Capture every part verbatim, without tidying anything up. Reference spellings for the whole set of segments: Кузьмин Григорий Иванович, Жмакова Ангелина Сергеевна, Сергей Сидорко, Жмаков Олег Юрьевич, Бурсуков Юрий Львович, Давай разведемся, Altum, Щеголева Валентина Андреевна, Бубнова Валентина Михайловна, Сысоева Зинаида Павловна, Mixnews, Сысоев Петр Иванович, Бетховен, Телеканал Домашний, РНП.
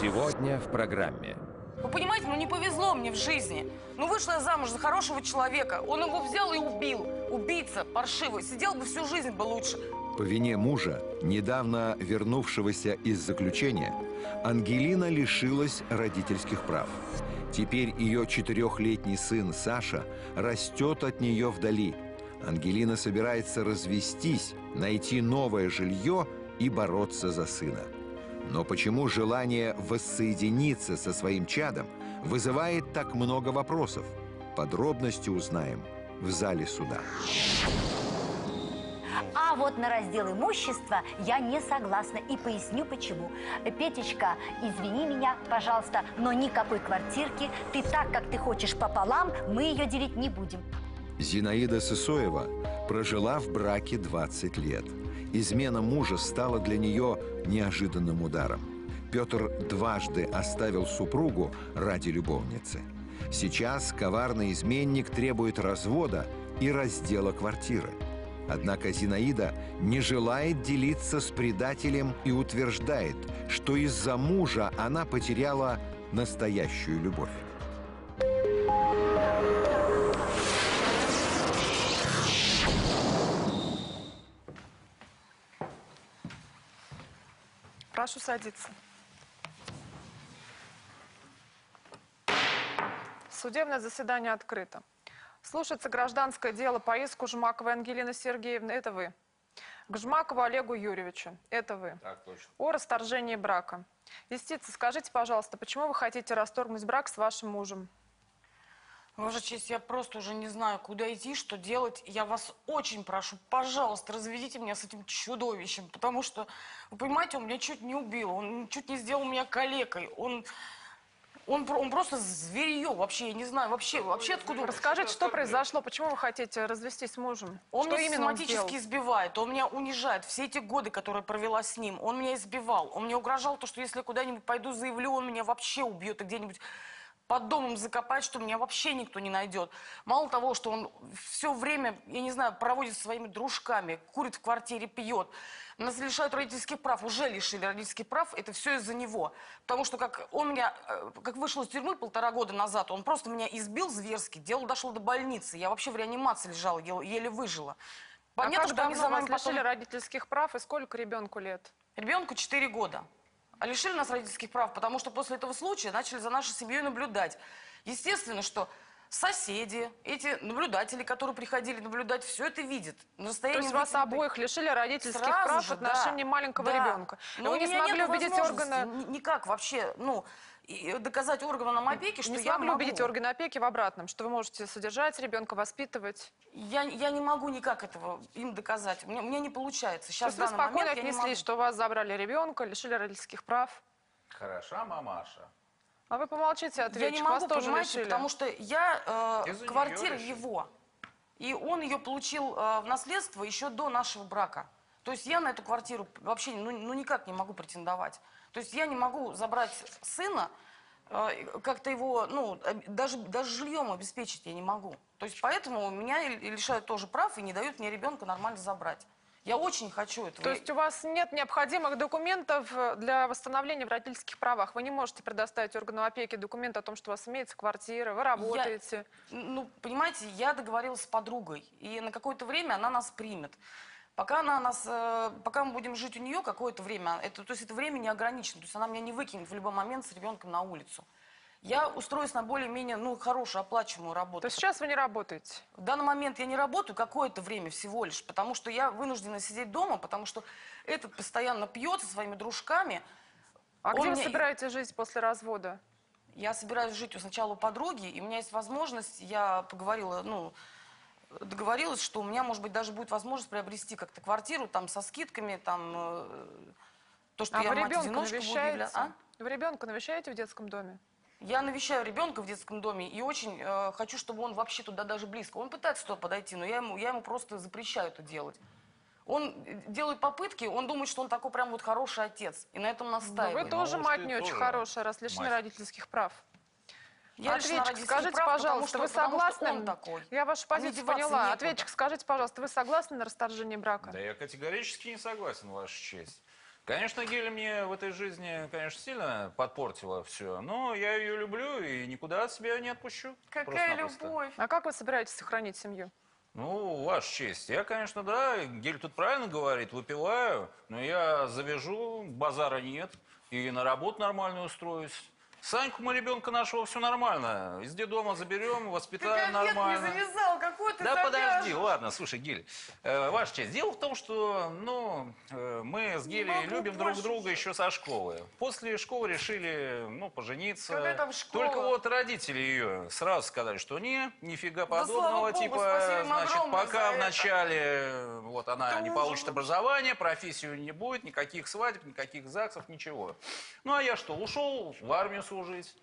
Сегодня в программе. Вы понимаете, ну не повезло мне в жизни. Ну вышла я замуж за хорошего человека. Он его взял и убил. Убийца паршивый. Сидел бы всю жизнь бы лучше. По вине мужа, недавно вернувшегося из заключения, Ангелина лишилась родительских прав. Теперь ее четырехлетний сын Саша растет от нее вдали. Ангелина собирается развестись, найти новое жилье и бороться за сына. Но почему желание воссоединиться со своим чадом вызывает так много вопросов? Подробности узнаем в зале суда. А вот на раздел имущества я не согласна и поясню почему. Петечка, извини меня, пожалуйста, но никакой квартирки. Ты так, как ты хочешь пополам, мы ее делить не будем. Зинаида Сысоева прожила в браке двадцать лет. Измена мужа стала для нее неожиданным ударом. Петр дважды оставил супругу ради любовницы. Сейчас коварный изменник требует развода и раздела квартиры. Однако Зинаида не желает делиться с предателем и утверждает, что из-за мужа она потеряла настоящую любовь. Прошу садиться. Судебное заседание открыто. Слушается гражданское дело по иску Жмаковой Ангелины Сергеевны. Это вы. К Жмакову Олегу Юрьевичу. Это вы. Так точно. О расторжении брака. Юстиция, скажите, пожалуйста, почему вы хотите расторгнуть брак с вашим мужем? Ваша честь, я просто уже не знаю, куда идти, что делать. Я вас очень прошу, пожалуйста, разведите меня с этим чудовищем. Потому что, вы понимаете, он меня чуть не убил. Он чуть не сделал меня калекой. Он, он, он просто зверье вообще. Я не знаю, вообще, вообще откуда... Расскажите, что произошло, почему вы хотите развестись с мужем? Он меня систематически избивает, он меня унижает. Все эти годы, которые провела с ним, он меня избивал. Он мне угрожал, то, что если я куда-нибудь пойду заявлю, он меня вообще убьет и где-нибудь... под домом закопать, что меня вообще никто не найдет. Мало того, что он все время, я не знаю, проводит со своими дружками, курит в квартире, пьет. Нас лишают родительских прав, уже лишили родительских прав, это все из-за него. Потому что как он меня, как вышел из тюрьмы полтора года назад, он просто меня избил зверски, дело дошло до больницы. Я вообще в реанимации лежала, еле выжила. Понятно, а как что давно они за нас потом... лишили родительских прав и сколько ребенку лет? Ребенку четыре года. А лишили нас родительских прав, потому что после этого случая начали за нашей семьей наблюдать. Естественно, что соседи, эти наблюдатели, которые приходили наблюдать, все это видят. На расстоянии... То есть вас обоих лишили родительских прав в отношении маленького ребенка. Но вы не смогли убедить органы... Никак вообще, ну... И доказать органам опеки, что не я могу. Не смогли убедить органы опеки в обратном, что вы можете содержать ребенка, воспитывать? Я, я не могу никак этого им доказать. Мне, мне не получается. Сейчас в данный момент я не могу. То есть вы спокойно отнеслись, что у вас забрали ребенка, лишили родительских прав? Хороша мамаша. А вы помолчите, ответчик. Я не могу, понимаете, потому что я э, квартира его. И он ее получил э, в наследство еще до нашего брака. То есть я на эту квартиру вообще ну, ну никак не могу претендовать. То есть я не могу забрать сына, как-то его, ну, даже, даже жильем обеспечить я не могу. То есть поэтому меня лишают тоже прав и не дают мне ребенка нормально забрать. Я очень хочу этого. То есть у вас нет необходимых документов для восстановления в родительских правах? Вы не можете предоставить органу опеки документ о том, что у вас имеется квартира, вы работаете? Я, ну, понимаете, я договорилась с подругой, и на какое-то время она нас примет. Пока, она нас, пока мы будем жить у нее какое-то время, это, то есть это время не ограничено, то есть она меня не выкинет в любой момент с ребенком на улицу. Я устроюсь на более-менее ну, хорошую оплачиваемую работу. То есть сейчас вы не работаете? В данный момент я не работаю какое-то время всего лишь, потому что я вынуждена сидеть дома, потому что этот постоянно пьет со своими дружками. А где вы меня... собираетесь жить после развода? Я собираюсь жить сначала у подруги, и у меня есть возможность, я поговорила, ну... договорилась, что у меня, может быть, даже будет возможность приобрести как-то квартиру там со скидками, там э, то, что а я мать-одиночка буду являться. А? Вы ребенка навещаете в детском доме? Я навещаю ребенка в детском доме и очень э, хочу, чтобы он вообще туда даже близко. Он пытается туда подойти, но я ему, я ему просто запрещаю это делать. Он делает попытки, он думает, что он такой прям вот хороший отец. И на этом настаивает. Но вы тоже мать не очень хорошая, раз лишены родительских прав. Я Ответчик, скажите, прав, пожалуйста, что, вы согласны? Такой. Я вашу позицию поняла. Ответчик, скажите, пожалуйста, вы согласны на расторжение брака? Да я категорически не согласен, Ваша честь. Конечно, Геля мне в этой жизни, конечно, сильно подпортила все, но я ее люблю и никуда от себя не отпущу. Какая любовь! А как вы собираетесь сохранить семью? Ну, ваша честь. Я, конечно, да, Гель тут правильно говорит, выпиваю, но я завяжу, базара нет, и на работу нормально устроюсь. Саньку мы ребенка нашего все нормально. Из детдома заберем, воспитаем нормально. Ты не завязал, какой ты. Да подожди, ладно, слушай, Гель. Э, ваша честь, дело в том, что ну, э, мы с Гелей любим больше. друг друга еще со школы. После школы решили ну, пожениться. Какая там школа? Только вот родители ее сразу сказали, что не, нифига подобного. Да, слава богу, типа, значит, пока вначале вот, она это не ужас. получит образование, профессию не будет, никаких свадеб, никаких ЗАГСов, ничего. Ну а я что, ушел в армию служить.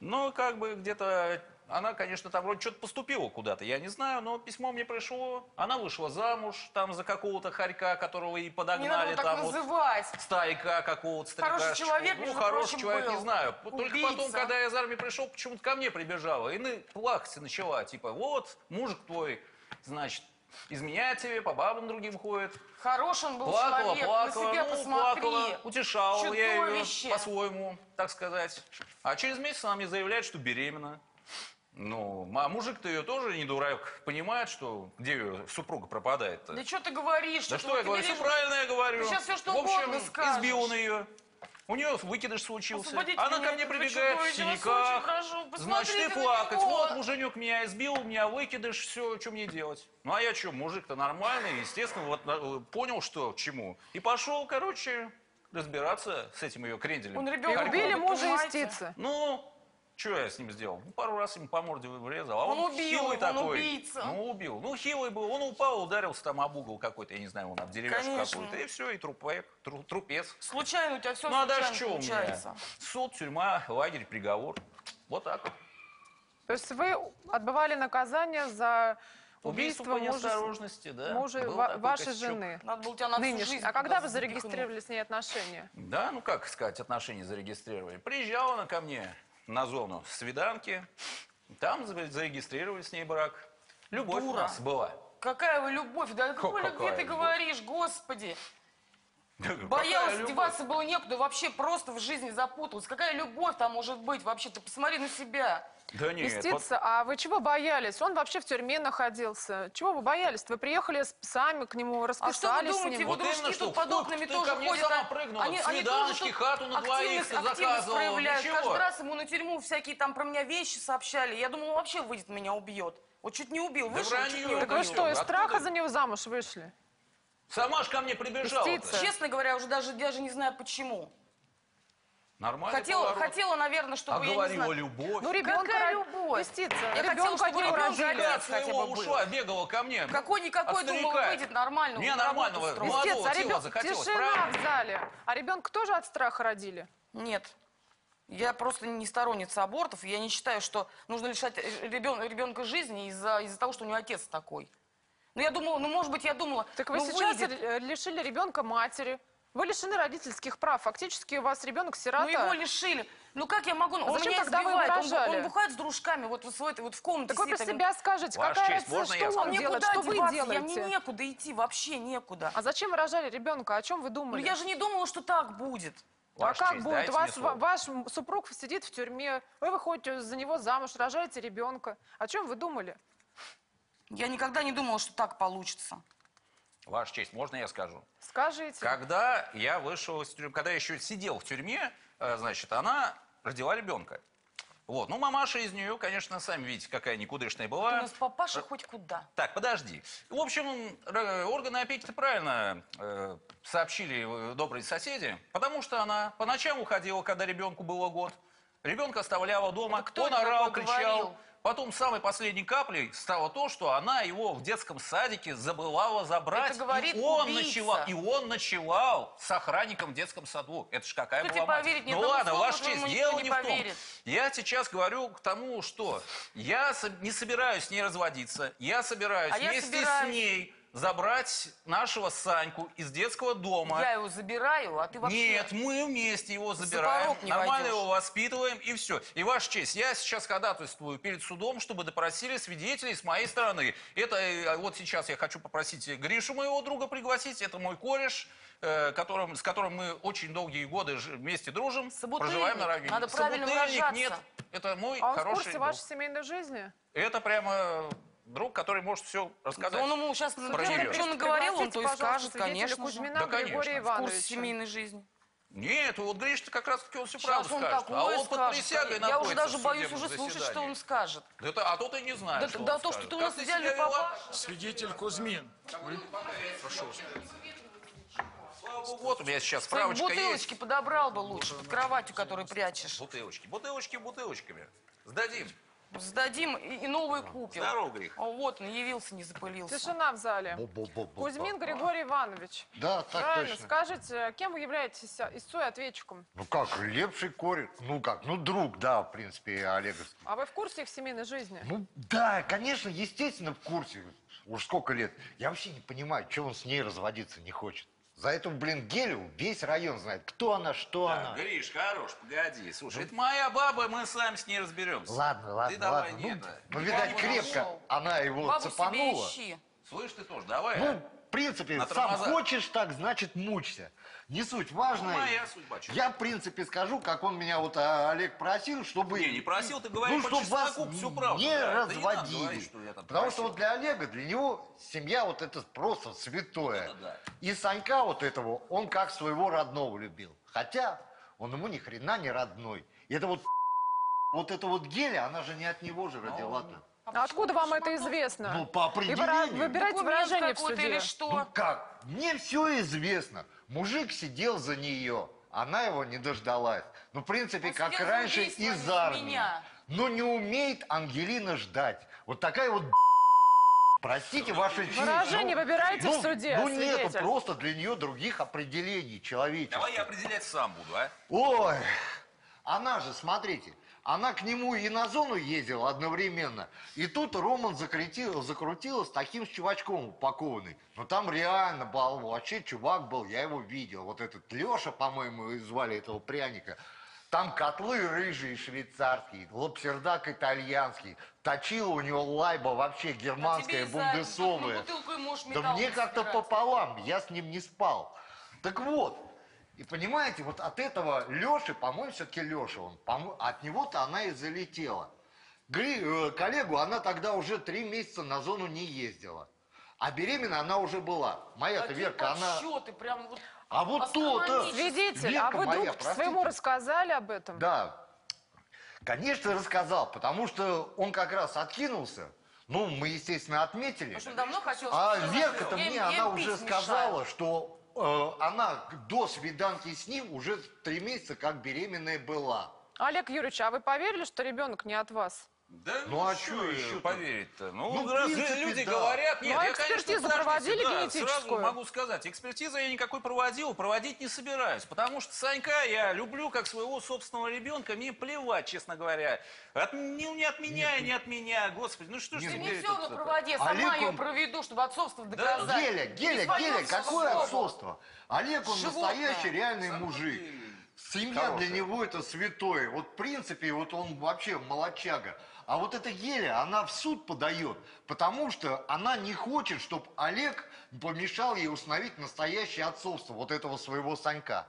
Но как бы где-то она, конечно, там вроде что-то поступила куда-то, я не знаю, но письмо мне пришло. Она вышла замуж там за какого-то хорька, которого и подогнали там вот старика какого-то старика. Хороший человек, ну, хороший человек, не знаю. Только потом, когда я из армии пришел, почему-то ко мне прибежала и плакать начала, типа, вот мужик твой, значит, изменяет тебе, по бабам другим ходит. Хорош он был плакала, человек, плакала, на себя ну, посмотри. Плакала, утешал Чудовище. я ее по-своему, так сказать. А через месяц она мне заявляет, что беременна. Ну, а мужик-то ее тоже не дурак, понимает, что где ее супруга пропадает-то. Да что ты говоришь? Да что, что я говорю? Все правильно я говорю. Ты сейчас все, что В общем, избил он ее. У нее выкидыш случился. Она ко мне прибегает в синяках. Значит, и плакать. Вот, муженек меня избил, у меня выкидыш, все, что мне делать? Ну, а я что, мужик-то нормальный, естественно, вот понял, что к чему. И пошел, короче, разбираться с этим ее кренделем. Он ребенка убили, мужа истицы. Ну, что я с ним сделал? Ну, пару раз ему по морде врезал. А он, он убил, хилый он такой. Убийца. Ну, убил. Ну, хилый был. Он упал, ударился там об угол какой-то, я не знаю, он об деревяшку какую-то. И все, и трупек, тру, трупец. Случайно у тебя все ну, случайно а дальше что получается? У меня? Суд, тюрьма, лагерь, приговор. Вот так вот. То есть вы отбывали наказание за убийство, убийство по неосторожности, мужа, да? мужа ва вашей костюк. жены. Надо было тебя на всю жизнь. А когда вы зарегистрировали с ней отношения? Да, ну как сказать, отношения зарегистрировали. Приезжала она ко мне на зону свиданки, там зарегистрировали с ней брак. Любовь Дура. у нас была. Какая вы любовь? Да о какой любви ты говоришь, господи? Боялась, деваться было некуда, вообще просто в жизни запуталась. Какая любовь там может быть вообще? Ты посмотри на себя. Да нет, Истица, вот... а вы чего боялись? Он вообще в тюрьме находился. Чего вы боялись? Вы приехали сами к нему, расписались с ним. А что вы думаете, его дружки тут под окнами тоже ходят? Они свиданочки, хату на двоих заказывала. Каждый раз ему на тюрьму всякие там про меня вещи сообщали. Я думала, он вообще выйдет, меня убьет. Вот чуть не убил, вышел, чуть не убил. Так вы что, из страха за него замуж вышли? Сама ж ко мне прибежала. Честно говоря, уже даже, даже не знаю почему. Нормально. Хотела, хотела, наверное, чтобы Оговорила я не знала. любовь. Ну, ребенка, Какая любовь? Пестица. Я хотела, чтобы ребенка хотя бы ушла, бегала ко мне. Какой-никакой, думала, выйдет нормально. Меня нормального, молодого тела захотелось. Тишина в зале. А ребенка тоже от страха родили? Нет. Я просто не сторонница абортов. Я не считаю, что нужно лишать ребенка, ребенка жизни из-за из-за того, что у него отец такой. Ну, я думала, ну, может быть, я думала... Так вы ну, сейчас выйдет. лишили ребенка матери. Вы лишены родительских прав. Фактически у вас ребенок сирота. Ну его лишили. Ну как я могу? Он Зачем меня тогда избивает. Вы он, он бухает с дружками вот, вот, вот в комнате. Так вы про себя скажете. Ваша какая честь, разница, что он делает, что вы делаете? Я, мне некуда идти, вообще некуда. А зачем вы рожали ребенка? О чем вы думали? Ну я же не думала, что так будет. Ваша а как честь, будет? Вас, ваш супруг сидит в тюрьме, вы выходите за него замуж, рожаете ребенка. О чем вы думали? Я никогда не думала, что так получится. Ваша честь, можно я скажу? Скажите. Когда я вышел из тюрьмы, когда я еще сидел в тюрьме, значит, она родила ребенка. Вот. Ну, мамаша из нее, конечно, сами видите, какая никудышная была. Вот у нас папаша Р... хоть куда. Так, подожди. В общем, органы опеки-то правильно э, сообщили добрые соседи, потому что она по ночам уходила, когда ребенку было год. Ребенка оставляла дома, кто он орал, кричал. Говорил? Потом самой последней каплей стало то, что она его в детском садике забывала забрать. Это говорит, и он ночевал, и он ночевал с охранником в детском саду. Это ж какая Кто была мать. Ну ладно, ваша честь, дело не в том. Я сейчас говорю к тому, что я не собираюсь с ней разводиться, я собираюсь а вместе я собираюсь. с ней забрать нашего Саньку из детского дома. Я его забираю, а ты вообще... Нет, мы вместе его забираем, нормально его воспитываем и все. И, Ваша честь, я сейчас ходатайствую перед судом, чтобы допросили свидетелей с моей стороны. Это вот сейчас я хочу попросить Гришу, моего друга, пригласить. Это мой кореш, которым, с которым мы очень долгие годы вместе дружим, проживаем на равнине. Надо правильно выражаться. Нет, это мой хороший друг. А он в курсе вашей семейной жизни? Это прямо... Друг, который может все рассказать. Он ему сейчас он говорил, он то и скажет, конечно. Кузьмина да, Григория Ивановича. Семейной жизни. Нет, вот Гриша-то как раз таки он все правду он скажет. А он под присягой находится. Я уже даже боюсь уже заседании. слушать, что он скажет. Да, да, а то ты не знаешь, да, что да, он то, скажет. Что ты у нас взяли попал. Свидетель Кузьмин. Вы... Прошу. Вот у меня сейчас справочка есть. Бутылочки подобрал бы лучше, под кроватью, которую прячешь. Бутылочки, бутылочки бутылочками. Сдадим. Сдадим и, и новый купим. Здорово, Грих. О, вот он, явился, не запылился. Тишина в зале. Бу -бу -бу -бу -бу. Кузьмин Григорий Иванович. Да, так правильно. Точно. Скажите, кем вы являетесь истцу и ответчиком? Ну как, лепший корень. Ну как, ну друг, да, в принципе, олеговский. А вы в курсе их семейной жизни? Ну да, конечно, естественно, в курсе. Уж сколько лет. Я вообще не понимаю, что он с ней разводиться не хочет. За эту, блин, гелю весь район знает, кто она, что так, она. Гриш, хорош, погоди, слушай, ну, это моя баба, мы сами с ней разберемся. Ладно, ладно, ты давай, ладно. Нет, ну, да. видать, крепко нашел. Она его бабу цепанула. Слышь, ты тоже, давай. Ну, в принципе, сам хочешь так, значит, мучься. Не суть, важно. Ну, моя судьба, я, в принципе, скажу, как он меня, вот Олег просил, чтобы... Не, не просил, ты говоришь, ну, по чесноку всю правду. Не да, разводили. Да не говорить, что потому что вот для Олега, для него семья вот это просто святое. Это да. И Санька вот этого, он как своего родного любил. Хотя он ему ни хрена не родной. И это вот... Вот эта вот геля, она же не от него же родила-то. А откуда вам это известно? Ну, по определению. Вы выбирайте выражение в суде. Или что? Ну, как? Мне все известно. Мужик сидел за нее. Она его не дождалась. Ну, в принципе, он как раньше из армии. Но не умеет Ангелина ждать. Вот такая вот... Простите, ваша честь. Выражение ну, выбирайте ну, в суде. Ну, свидетель. Нету просто для нее других определений человеческих. Давай я определять сам буду, а? Ой, она же, смотрите... Она к нему и на зону ездила одновременно. И тут Роман закрутил, закрутила с таким чувачком упакованный. Но там реально был, вообще чувак был, я его видел. Вот этот Леша, по-моему, звали этого пряника. Там котлы рыжие швейцарские, лапсердак итальянский. Точила у него лайба вообще германская, а бундесовая. Да мне как-то пополам, я с ним не спал. Так вот. И понимаете, вот от этого Леши, по-моему, все-таки Леша, он, от него-то она и залетела. Гри, э, коллегу она тогда уже три месяца на зону не ездила. А беременна она уже была. Моя-то Верка, она... Ты прям вот... А вот то-то... Свидетель, Верка, а вы моя, друг простите. Своему рассказали об этом? Да. Конечно, рассказал, потому что он как раз откинулся. Ну, мы, естественно, отметили. Что давно хотел, а Верка-то мне, она уже сказала, мешает. Что... Она до свиданки с ним уже три месяца как беременная была. Олег Юрьевич, а вы поверили, что ребенок не от вас? Да ну, ну а что еще поверить-то? Ну, ну раз принципе, люди да. говорят... Нет, ну, а экспертизу конечно, проводили да, генетическую? Сразу могу сказать, экспертизу я никакой проводил, проводить не собираюсь. Потому что Санька я люблю как своего собственного ребенка, мне плевать, честно говоря. От, не, не от меня, нет, не от меня, господи. Ну что ж ты не все на проводе, сама Олег, ее он... проведу, чтобы отцовство доказать. Да, геля, геля, геля, какое отцовство? Олег, он животное. Настоящий реальный Сам мужик. Семья хорошая. Для него это святое. Вот в принципе, вот он вообще молодчага. А вот эта Геля, она в суд подает, потому что она не хочет, чтобы Олег помешал ей установить настоящее отцовство вот этого своего Санька.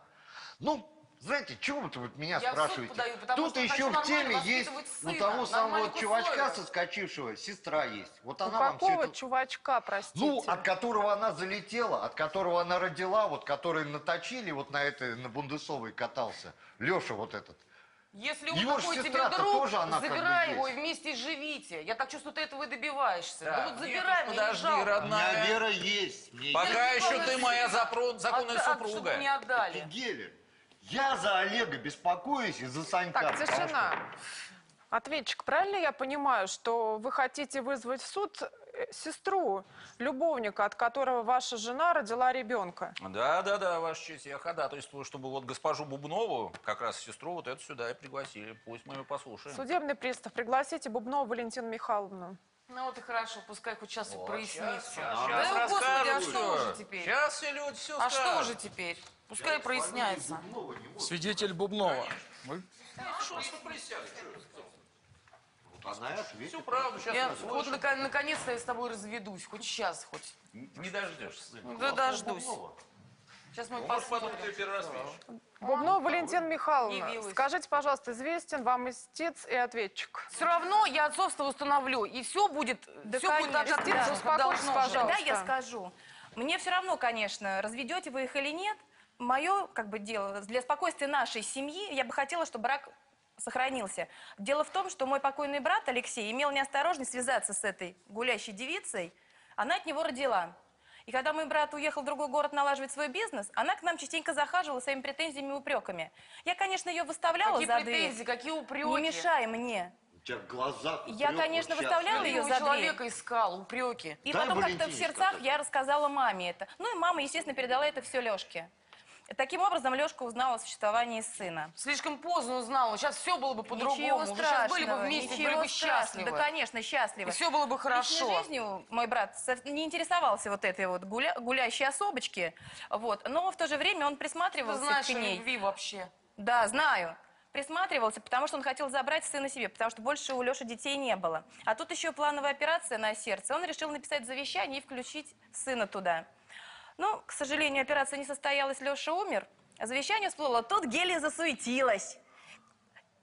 Ну, знаете, чего вы вот меня я спрашиваете? Подаю, тут еще в теме есть сына, у того самого чувачка соскочившего сестра есть. Вот она у вам какого это... чувачка, простите? Ну, от которого она залетела, от которого она родила, вот который наточили, вот на этой, на Бундесовой катался. Леша вот этот. Если он его такой тебе друг, забирай его и вместе живите. Я так чувствую, ты этого и добиваешься. Да, да вот забирай, мне подожди, не жалко. Родная. У меня вера есть. Мне пока есть. Еще ты моя запро... законная от, супруга. От, не отдали. Геля, я за Олега беспокоюсь и за Санька. Так, тишина. Что... Ответчик, правильно я понимаю, что вы хотите вызвать в суд сестру любовника, от которого ваша жена родила ребенка? Да, да, да, Ваша честь, я ходатайствую, чтобы вот госпожу Бубнову, как раз сестру, вот эту сюда и пригласили. Пусть мы ее послушаем. Судебный пристав, пригласите Бубнову Валентину Михайловну. Ну вот и хорошо, пускай хоть сейчас вот, и прояснится. Сейчас, сейчас, да, сейчас господи, а что уже теперь? Сейчас и люди все а скажут. А что уже теперь? Пускай я проясняется. Бубнова, свидетель Бубнова. Вы? А, что, что присядешь? Она ответит. Всю правду сейчас я, вот наконец-то я с тобой разведусь. Хоть сейчас, хоть. Не дождешься. Да дождусь. Бубнова. Сейчас мы посмотрим. Бубнова Валентина Михайловна, скажите, пожалуйста, известен вам истец и ответчик? Все равно я отцовство установлю, и все будет, да, все будет так, как да, успокойтесь, пожалуйста. Да, я скажу. Мне все равно, конечно, разведете вы их или нет, мое как бы дело для спокойствия нашей семьи, я бы хотела, чтобы брак сохранился. Дело в том, что мой покойный брат Алексей имел неосторожность связаться с этой гулящей девицей, она от него родила. И когда мой брат уехал в другой город налаживать свой бизнес, она к нам частенько захаживала своими претензиями и упреками. Я, конечно, ее выставляла какие за дверь. Какие претензии, какие упреки? Не мешай мне. У тебя глаза. Я, конечно, сейчас выставляла я ее за дверь. Человека искал, упреки. И дай потом как-то в сердцах я рассказала маме это. Ну и мама, естественно, передала это все Лешке. Таким образом, Лешка узнала о существовании сына. Слишком поздно узнала. Сейчас все было бы по-другому. Сейчас были бы вместе, ничего были бы счастливы. Да, конечно, счастливы. И все было бы хорошо. Личной жизнью мой брат не интересовался вот этой вот гуля... гулящей особочки. Вот. Но в то же время он присматривался, ты знаешь, к ней. О любви вообще. Да, знаю. Присматривался, потому что он хотел забрать сына себе, потому что больше у Леши детей не было. А тут еще плановая операция на сердце. Он решил написать завещание и включить сына туда. Но, к сожалению, операция не состоялась, Леша умер. Завещание всплыло. Тут Гелия засуетилась.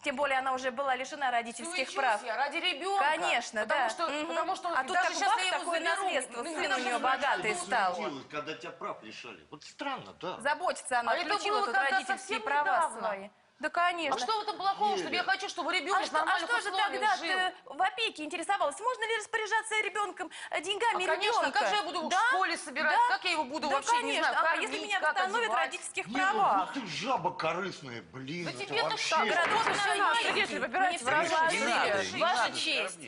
Тем более она уже была лишена родительских Суечусь прав. Я, ради ребенка. Конечно, потому да. Что, mm-hmm. Потому что... А тут как бах, такое наследство. Ну, сын у нее богатый стал. Когда тебя прав лишали. Вот странно, да. Заботится она. А включила тут родительские права свои. Да, конечно. А что в этом плохого, что я хочу, чтобы ребенок нормально жил? А что же тогда ты в опеке интересовалась? Можно ли распоряжаться ребенком деньгами ребенка? Конечно, как же я буду в школе собирать? Как я его буду вообще, не знаю, кормить, если меня остановят в родительских правах? Ну ты жаба корыстная, блин, это вообще... Если выбирать вашу честь.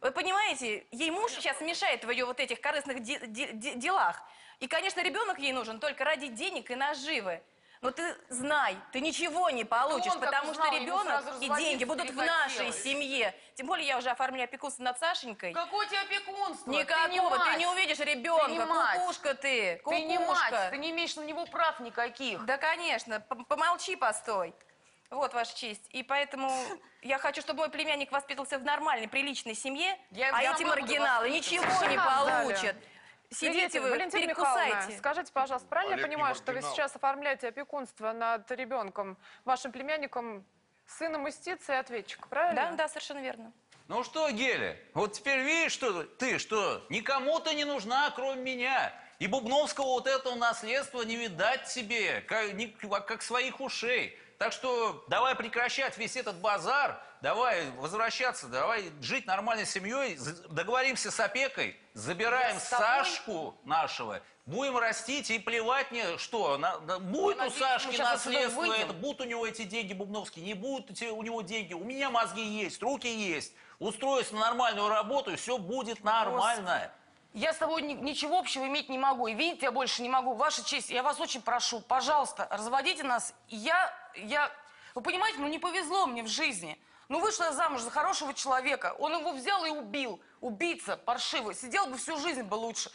Вы понимаете, ей муж сейчас мешает в ее вот этих корыстных делах. И, конечно, ребенок ей нужен только ради денег и наживы. Но ты знай, ты ничего не получишь, он, потому узнал, что ребенок и деньги будут в нашей семье. Тем более я уже оформляю опекунство над Сашенькой. Какое тебе опекунство? Никакого, ты не, мать. Ты не увидишь ребенка, ты не мать. Кукушка ты, кукушка. Ты не мать, ты не имеешь на него прав никаких. Да, конечно, помолчи, постой. Вот, ваша честь. И поэтому я хочу, чтобы мой племянник воспитывался в нормальной, приличной семье, я, а я эти маргиналы ничего Шикар не получат. Дали. Сидите вы, Валентина Михайловна, скажите, пожалуйста, правильно Олег я понимаю, что вы сейчас оформляете опекунство над ребенком, вашим племянником, сыном истицы и ответчика, правильно? Да, да, совершенно верно. Ну что, Геля, вот теперь видишь, что ты, что никому ты не нужна, кроме меня. И Бубновского вот этого наследства не видать себе, как, не, как своих ушей. Так что давай прекращать весь этот базар, давай возвращаться, давай жить нормальной семьей, договоримся с опекой, забираем Сашку нашего, будем растить и плевать мне, что на, на, будет я у Сашки наследство, это, будут у него эти деньги бубновские, не будут у него деньги, у меня мозги есть, руки есть, устроюсь на нормальную работу, и все будет нормально. Я с тобой ничего общего иметь не могу. И видеть я больше не могу. Ваша честь, я вас очень прошу, пожалуйста, разводите нас. Я, я... Вы понимаете, ну не повезло мне в жизни. Ну вышла замуж за хорошего человека. Он его взял и убил. Убийца, паршивый. Сидел бы всю жизнь, бы лучше.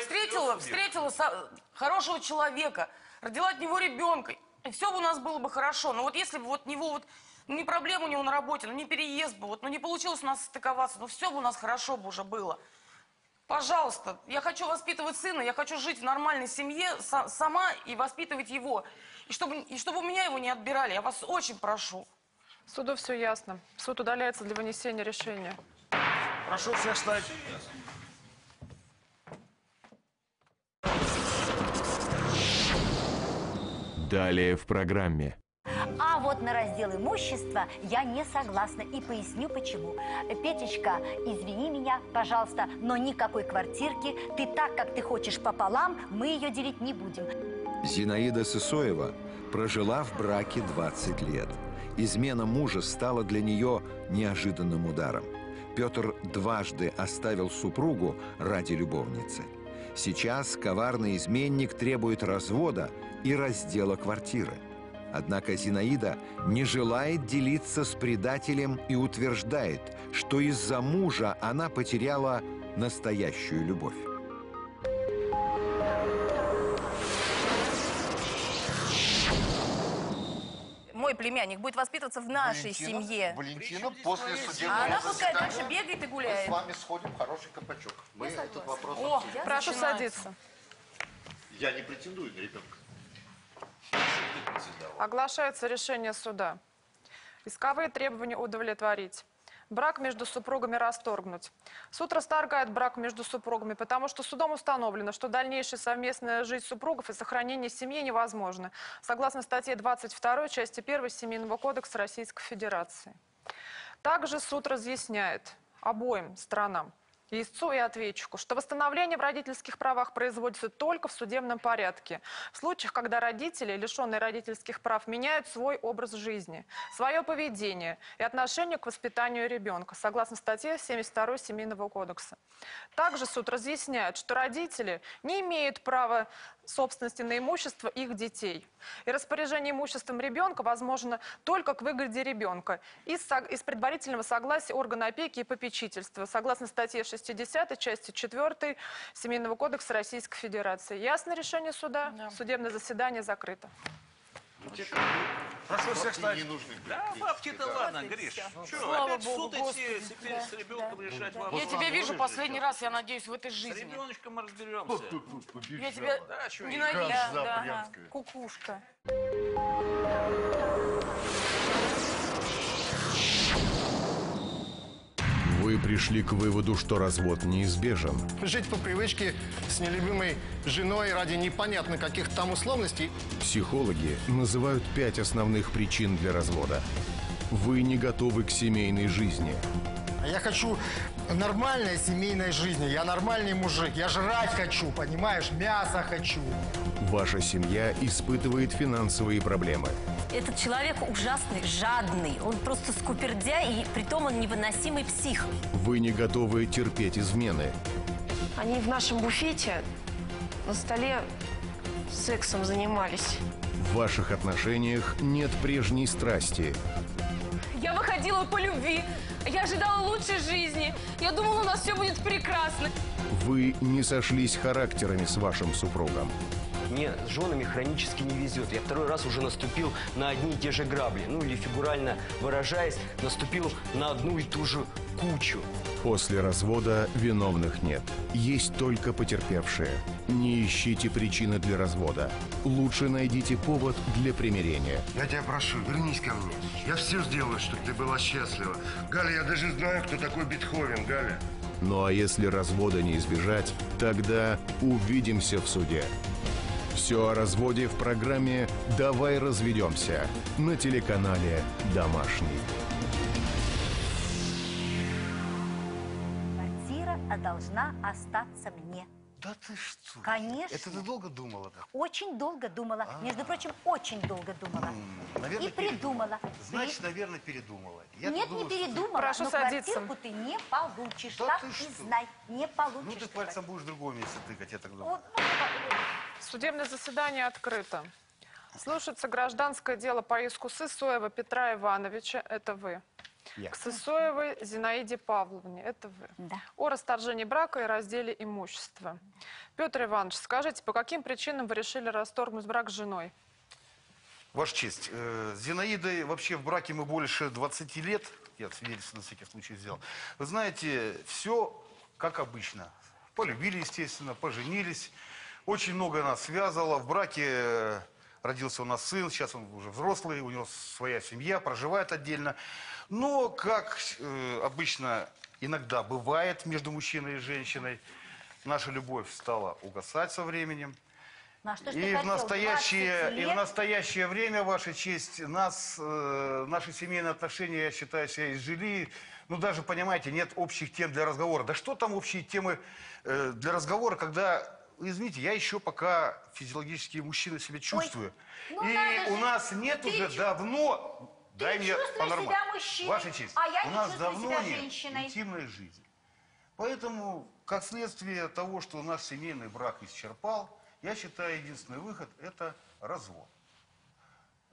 Встретила, встретила со... хорошего человека. Родила от него ребенка. И все бы у нас было бы хорошо. Но вот если бы вот него вот... Ну, не проблема у него на работе, ну не переезд бы. Вот, ну не получилось у нас стыковаться. Ну все бы у нас хорошо бы уже было. Пожалуйста, я хочу воспитывать сына, я хочу жить в нормальной семье са сама и воспитывать его. И чтобы, и чтобы у меня его не отбирали, я вас очень прошу. Суду все ясно. Суд удаляется для вынесения решения. Прошу всех встать. Далее в программе. А вот на раздел имущества я не согласна и поясню почему. Петечка, извини меня, пожалуйста, но никакой квартирки. Ты так, как ты хочешь пополам, мы ее делить не будем. Зинаида Сысоева прожила в браке двадцать лет. Измена мужа стала для нее неожиданным ударом. Петр дважды оставил супругу ради любовницы. Сейчас коварный изменник требует развода и раздела квартиры. Однако Зинаида не желает делиться с предателем и утверждает, что из-за мужа она потеряла настоящую любовь. Мой племянник будет воспитываться в нашей Валентина, семье. Валентина после судебного а она пускай дальше бегает и гуляет. Мы с вами сходим в хороший кабачок. Мы этот вопрос О, обсудим. Я Прошу начинаю. садиться. Я не претендую на ребенка. Оглашается решение суда. Исковые требования удовлетворить. Брак между супругами расторгнуть. Суд расторгает брак между супругами, потому что судом установлено, что дальнейшая совместная жизнь супругов и сохранение семьи невозможно, согласно статье двадцать два части первой Семейного кодекса Российской Федерации. Также суд разъясняет обоим сторонам, истцу и ответчику, что восстановление в родительских правах производится только в судебном порядке, в случаях, когда родители, лишенные родительских прав, меняют свой образ жизни, свое поведение и отношение к воспитанию ребенка, согласно статье семьдесят два Семейного кодекса. Также суд разъясняет, что родители не имеют права собственности на имущество их детей. И распоряжение имуществом ребенка возможно только к выгоде ребенка из, из предварительного согласия органа опеки и попечительства, согласно статье шестидесятой части четвёртой Семейного кодекса Российской Федерации. Ясно решение суда? Да. Судебное заседание закрыто. Прошу всех встать. Да, бабки-то ладно, Гриш. Что, опять в суд идти, теперь с ребенком решать вопрос. Я тебя вижу последний раз, я надеюсь, в этой жизни. С ребеночком разберемся. Я тебя ненавижу. Кукушка. Вы пришли к выводу, что развод неизбежен. Жить по привычке с нелюбимой женой ради непонятно каких там условностей. Психологи называют пять основных причин для развода. Вы не готовы к семейной жизни. Я хочу нормальной семейной жизни. Я нормальный мужик. Я жрать хочу, понимаешь? Мясо хочу. Ваша семья испытывает финансовые проблемы. Этот человек ужасный, жадный. Он просто скупердя, и притом он невыносимый псих. Вы не готовы терпеть измены. Они в нашем буфете на столе сексом занимались. В ваших отношениях нет прежней страсти. Я выходила по любви. Я ожидала лучшей жизни. Я думала, у нас все будет прекрасно. Вы не сошлись характерами с вашим супругом. Мне с женами хронически не везет. Я второй раз уже наступил на одни и те же грабли. Ну или, фигурально выражаясь, наступил на одну и ту же кучу. После развода виновных нет. Есть только потерпевшие. Не ищите причины для развода. Лучше найдите повод для примирения. Я тебя прошу, вернись ко мне. Я все сделаю, чтобы ты была счастлива. Галя, я даже знаю, кто такой Бетховен, Галя. Ну а если развода не избежать, тогда увидимся в суде. Все о разводе в программе «Давай разведемся» на телеканале «Домашний». Квартира должна остаться мне. Да ты что? Конечно. Это ты долго думала? Очень долго думала. А-а-а. Между прочим, очень долго думала. М-м, наверное, и придумала. Передумала. Значит, и... наверное, передумала. Я Нет, думала, не передумала. Прошу но садиться. Квартирку ты не получишь. Да так и что? Знай, не получишь. Ну ты пальцем будешь в другом месте тыкать, я так думаю. Вот, судебное заседание открыто. Слушается гражданское дело по иску Сысоева Петра Ивановича. Это вы. Я. К Сысоевой Зинаиде Павловне. Это вы. Да. О расторжении брака и разделе имущества. Петр Иванович, скажите, по каким причинам вы решили расторгнуть брак с женой? Ваша честь, с Зинаидой вообще в браке мы больше двадцати лет. Я свидетельство на всякий случай взял. Вы знаете, все как обычно. Полюбили, естественно, поженились. Очень много нас связывало. В браке родился у нас сын, сейчас он уже взрослый, у него своя семья, проживает отдельно. Но, как э, обычно иногда бывает между мужчиной и женщиной, наша любовь стала угасать со временем. Ну, а что, что и, в настоящее, и в настоящее время, Ваша честь, нас, э, наши семейные отношения, я считаю, себя изжили. Ну, даже, понимаете, нет общих тем для разговора. Да что там общие темы э, для разговора, когда... Извините, я еще пока физиологически мужчина себя чувствую. Ой, ну и у нас нет уже чу... давно... Ты дай мне по-нормальному. Ваша честь, а я у не нас давно нет женщиной. Интимной жизни. Поэтому, как следствие того, что наш семейный брак исчерпал, я считаю, единственный выход – это развод.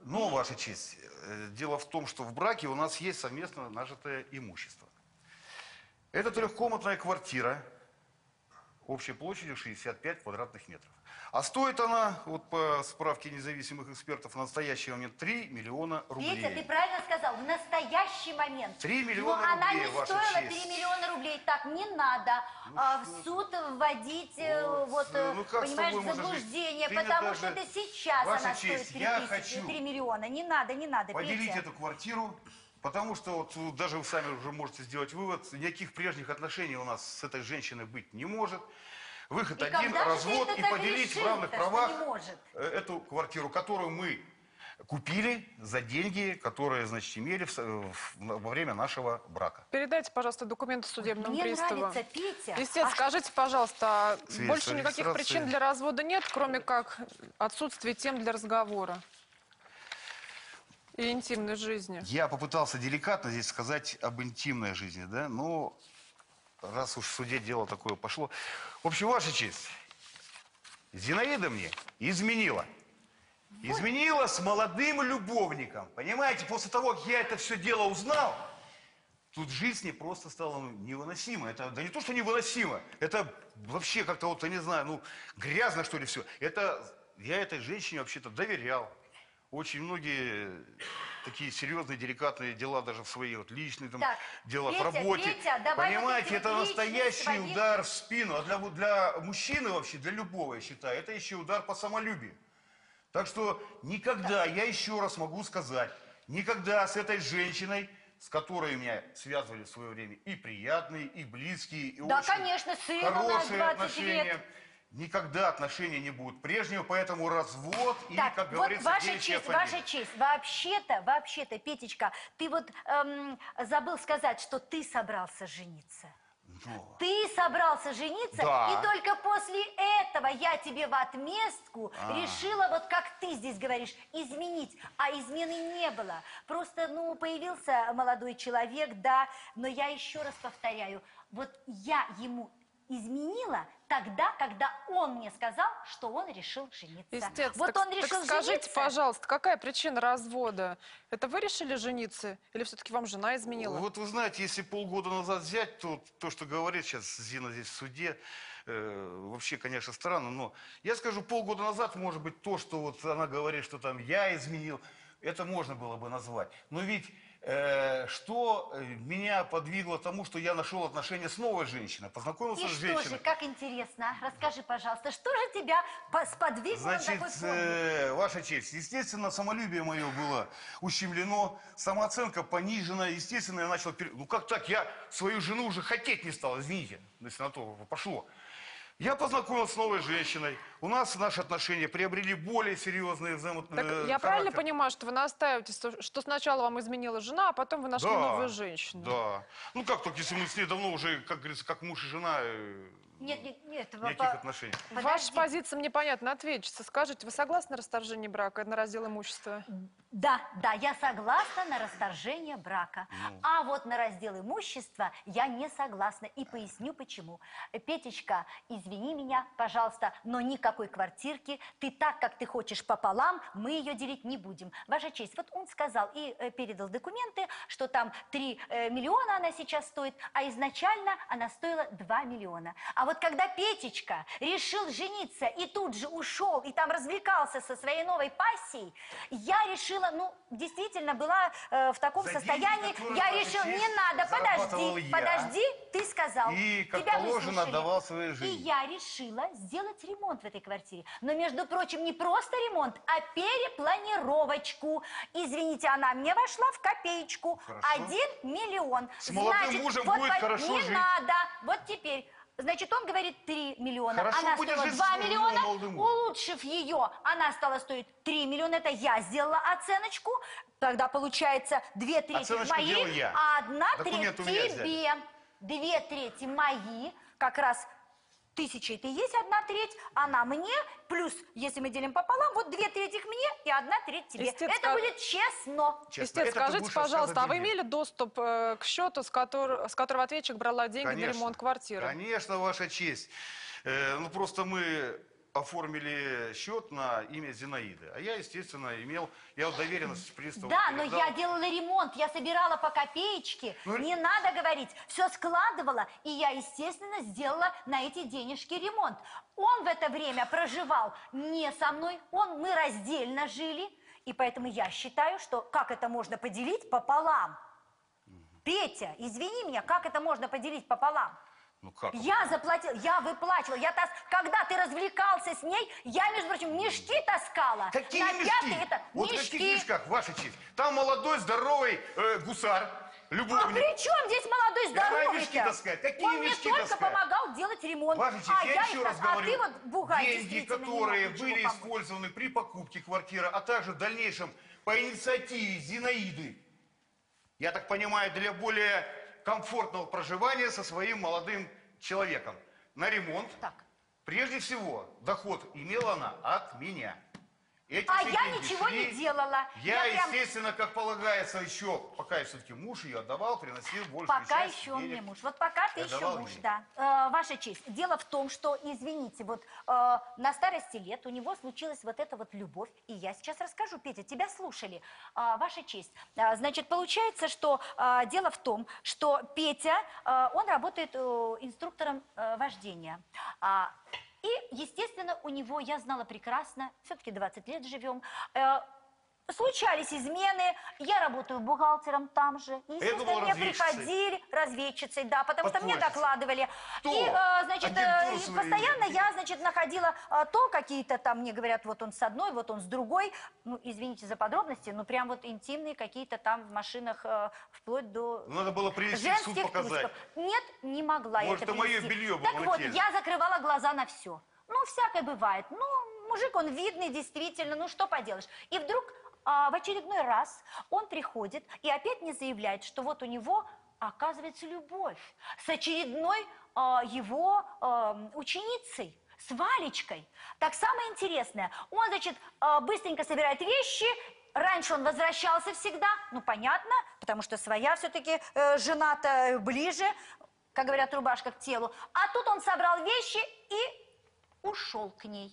Но, Ваша честь, дело в том, что в браке у нас есть совместно нажитое имущество. Это трехкомнатная квартира общей площадью шестьдесят пять квадратных метров. А стоит она, вот по справке независимых экспертов, в настоящий момент три миллиона рублей. Витя, ты правильно сказал, в настоящий момент. три миллиона рублей, но она не стоила три миллиона рублей. Так не надо ну, а, в суд вводить, вот, вот, ну, понимаешь, заблуждение, потому что это сейчас она стоит три миллиона. Не надо, не надо. Поделить эту квартиру. Потому что вот даже вы сами уже можете сделать вывод, никаких прежних отношений у нас с этой женщиной быть не может. Выход один, развод и поделить в равных правах эту квартиру, которую мы купили за деньги, которые, значит, имели в, в, во время нашего брака. Передайте, пожалуйста, документы судебному Мне приставу. Нравится, Петя. Истец, а скажите, что... пожалуйста, Свидетель больше никаких причин для развода нет, кроме как отсутствие тем для разговора и интимной жизни. Я попытался деликатно здесь сказать об интимной жизни, да, но раз уж в суде дело такое пошло. В общем, Ваша честь, Зинаида мне изменила. Изменила с молодым любовником. Понимаете, после того, как я это все дело узнал, тут жизнь мне просто стала невыносима. Это, да не то, что невыносимо, это вообще как-то, вот, я не знаю, ну, грязно, что ли, все. Это, я этой женщине вообще-то доверял. Очень многие такие серьезные, деликатные дела, даже в свои вот, личные там, так, дела Петя, в работе. Петя, понимаете, это настоящий своим... удар в спину. А для, для мужчины вообще, для любого, я считаю, это еще удар по самолюбию. Так что никогда, так. я еще раз могу сказать, никогда с этой женщиной, с которой меня связывали в свое время и приятные, и близкие, и да, очень конечно, сыну хорошие на двадцать отношения. Лет. Никогда отношения не будут прежнего, поэтому развод и, так, как вот говорится, Ваша честь, Ваша честь, вообще-то, вообще-то, Петечка, ты вот эм, забыл сказать, что ты собрался жениться. Но. Ты собрался жениться, да. И только после этого я тебе в отместку а. решила, вот как ты здесь говоришь, изменить. А измены не было. Просто, ну, появился молодой человек, да, но я еще раз повторяю, вот я ему изменила тогда, когда он мне сказал, что он решил жениться. Истец, вот так, он решил так скажите, жениться. Пожалуйста, какая причина развода? Это вы решили жениться? Или все-таки вам жена изменила? Вот вы знаете, если полгода назад взять, то то, что говорит сейчас Зина здесь в суде, э, вообще, конечно, странно, но я скажу, полгода назад, может быть, то, что вот она говорит, что там я изменил, это можно было бы назвать. Но ведь что меня подвигло тому, что я нашел отношения с новой женщиной, познакомился и с женщиной. И что же, как интересно, расскажи, пожалуйста, что же тебя сподвигло? Значит, э, Ваша честь, естественно, самолюбие мое было ущемлено, самооценка понижена, естественно, я начал... Пере... Ну как так, я свою жену уже хотеть не стал, извините, если на то пошло. Я познакомился с новой женщиной. У нас наши отношения приобрели более серьезные взаимоотношения. Так, э, я характер. Правильно понимаю, что вы настаиваете, что сначала вам изменила жена, а потом вы нашли да, новую женщину? Да. Ну как только, если мы с ней давно уже, как говорится, как муж и жена, нет, нет, нет, никаких по... отношений. Подожди. Ваша позиция мне понятна, ответчица. Скажите, вы согласны на расторжение брака, на раздел имущества? Да, да, я согласна на расторжение брака. Ну. А вот на раздел имущества я не согласна. И поясню, почему. Петечка, извини меня, пожалуйста, но никакой квартирки. Ты так, как ты хочешь пополам, мы ее делить не будем. Ваша честь, вот он сказал и передал документы, что там три миллиона она сейчас стоит, а изначально она стоила два миллиона. А вот когда Петечка решил жениться и тут же ушел, и там развлекался со своей новой пассией, я решила, ну, действительно была э, в таком за состоянии. Деньги, я решил, не надо, подожди, я. подожди, ты сказал. И, как тебя положено, отдавал своей жизни. И я решила сделать ремонт в этой квартире. Но, между прочим, не просто ремонт, а перепланировочку. Извините, она мне вошла в копеечку. Хорошо. Один миллион. С Значит, молодым мужем вот будет хорошо Не жить. надо. Вот теперь... Значит, он говорит три миллиона, Хорошо, она стоила два миллиона, улучшив ее, она стала стоить три миллиона, это я сделала оценочку, тогда получается две трети мои, а одна треть тебе, две трети мои, как раз тысяча это и есть одна треть, она мне, плюс, если мы делим пополам, вот две трети мне и одна треть тебе. Истец, это будет честно. честно. Истец, скажите, пожалуйста, а вы имели доступ э, к счету, с, который, с которого ответчик брала деньги конечно, на ремонт квартиры? Конечно, Ваша честь. Э, ну, просто мы оформили счет на имя Зинаиды. А я, естественно, имел... Я доверенность приставу Да, передал. Но я делала ремонт, я собирала по копеечке. Ну, не р... надо говорить. Все складывала, и я, естественно, сделала на эти денежки ремонт. Он в это время проживал не со мной. Он, мы раздельно жили. И поэтому я считаю, что как это можно поделить пополам? Угу. Петя, извини меня, как это можно поделить пополам? Ну как? Я заплатила, я выплачивала, я тас... когда ты развлекался с ней, я, между прочим, мешки таскала. Какие на мешки? Пятый, это... Вот мешки. Каких мешках, ваша честь? Там молодой, здоровый э, гусар, любовник. А при чем здесь молодой, здоровый? Мешки таскать. Какие Он мешки мне только таскать? Помогал делать ремонт. Ваша честь, а я, я еще раз а говорю, вот, бугай, деньги, которые были помочь. Использованы при покупке квартиры, а также в дальнейшем по инициативе Зинаиды, я так понимаю, для более... комфортного проживания со своим молодым человеком. На ремонт. Так. Прежде всего, доход имела она от меня. Эти а я ничего шли. не делала. Я, я прям... естественно, как полагается, еще, пока я все-таки муж ее отдавал, приносил больше. Пока еще денег. Мне муж. Вот пока ты я еще муж, мне. да. Э, ваша честь, дело в том, что, извините, вот э, на старости лет у него случилась вот эта вот любовь. И я сейчас расскажу, Петя, тебя слушали. Э, ваша честь, э, значит, получается, что э, дело в том, что Петя, э, он работает э, инструктором э, вождения. А, И, естественно, у него, я знала прекрасно, все-таки двадцать лет живем, э, случались измены, я работаю бухгалтером там же, естественно, мне приходили разведчицей, да, потому что мне докладывали. Кто? И, э, значит, э, постоянно я, значит, находила э, то какие-то там, мне говорят, вот он с одной, вот он с другой, ну, извините за подробности, но прям вот интимные какие-то там в машинах, э, вплоть до Надо было привезти в суд показать. Трусиков. Нет, не могла Может, я это привезти. Может, мое белье Так вот, теле. я закрывала глаза на все. Ну, всякое бывает. Ну, мужик, он видный, действительно, ну, что поделаешь. И вдруг... А в очередной раз он приходит и опять мне заявляет, что вот у него, оказывается, любовь с очередной а, его а, ученицей, с Валечкой. Так самое интересное, он, значит, а, быстренько собирает вещи. Раньше он возвращался всегда, ну, понятно, потому что своя все-таки э, жена-то ближе, как говорят, рубашка к телу. А тут он собрал вещи и ушел к ней.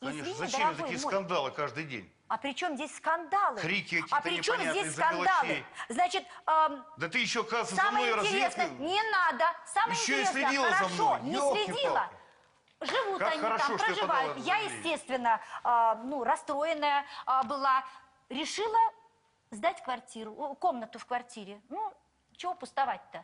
Конечно, Извини, зачем такие мой? скандалы каждый день? А при чем здесь скандалы? Крики а при чем здесь скандалы? Значит, эм, да ты еще, кажется, самое за мной интересное, разведки... не надо. Самое еще интересное, и следила хорошо, за мной. не Ёлки следила. Палки. Живут как они хорошо, там, проживают. Я, я естественно, э, ну, расстроенная э, была. Решила сдать квартиру, комнату в квартире. Ну, чего пустовать-то?